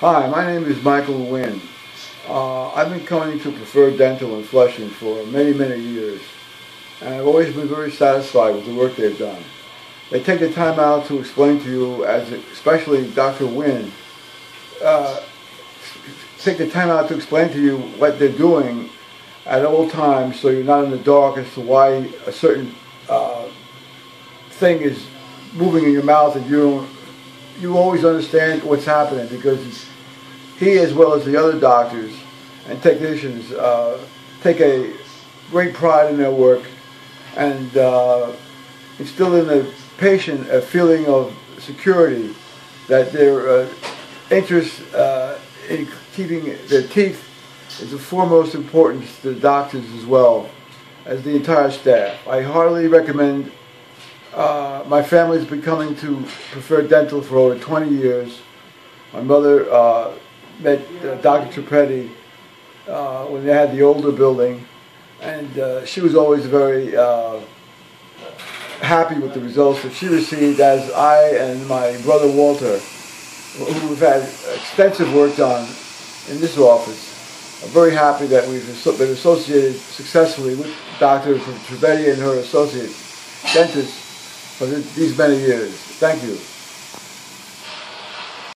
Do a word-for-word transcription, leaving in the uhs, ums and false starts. Hi, my name is Michael Nguyen. Uh, I've been coming to Preferred Dental in Flushing for many, many years, and I've always been very satisfied with the work they've done. They take the time out to explain to you, as especially Doctor Nguyen, uh, take the time out to explain to you what they're doing at all times, so you're not in the dark as to why a certain uh, thing is moving in your mouth, and you don't you always understand what's happening, because he, as well as the other doctors and technicians, uh, take a great pride in their work and uh, instill in the patient a feeling of security that their uh, interest uh, in keeping their teeth is of foremost importance to the doctors as well as the entire staff. I heartily recommend. Uh, my family's been coming to Preferred Dental for over twenty years. My mother uh, met uh, Doctor Tripetti uh, when they had the older building, and uh, she was always very uh, happy with the results that she received, as I and my brother Walter, who've had extensive work done in this office, are very happy that we've been associated successfully with Doctor Tripetti and her associate dentists for these many years. Thank you.